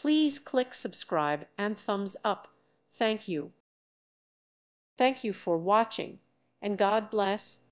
Please click subscribe and thumbs up. Thank you. Thank you for watching, and God bless.